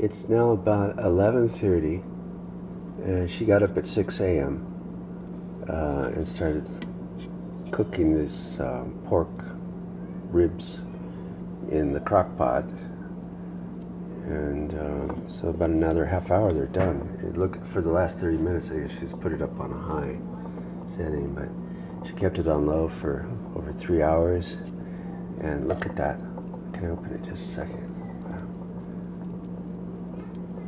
It's now about 11:30, and she got up at 6 a.m. And started cooking this pork ribs in the crock pot, and so about another half hour they're done. It looked for the last 30 minutes, I guess she's put it up on a high setting, but she kept it on low for over 3 hours. And look at that. Can I open it just a second? Wow.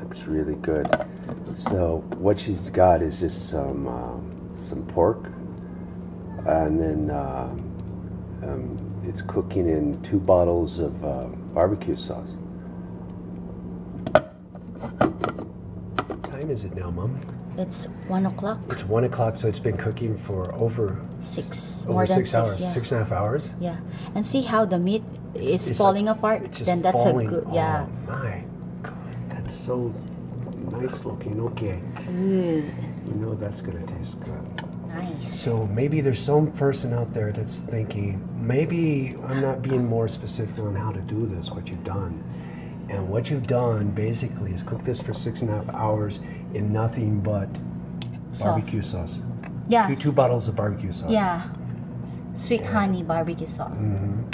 Looks really good. So what she's got is just some pork, and then it's cooking in 2 bottles of barbecue sauce. What time is it now, Mom? It's 1 o'clock. It's 1 o'clock, so it's been cooking for over six hours. Yeah. 6.5 hours. Yeah, and see how the meat is falling apart. It's just then that's falling. A good. Yeah. Oh my God, that's so nice looking. Okay. Mm. You know that's gonna taste good. Nice. So maybe there's some person out there that's thinking, maybe I'm not being more specific on how to do this, what you've done. And what you've done basically is cook this for 6.5 hours in nothing but barbecue sauce. Yeah. Two bottles of barbecue sauce. Yeah. Sweet honey barbecue sauce. Mm-hmm.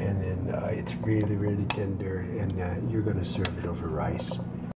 And then it's really, really tender, and you're going to serve it over rice.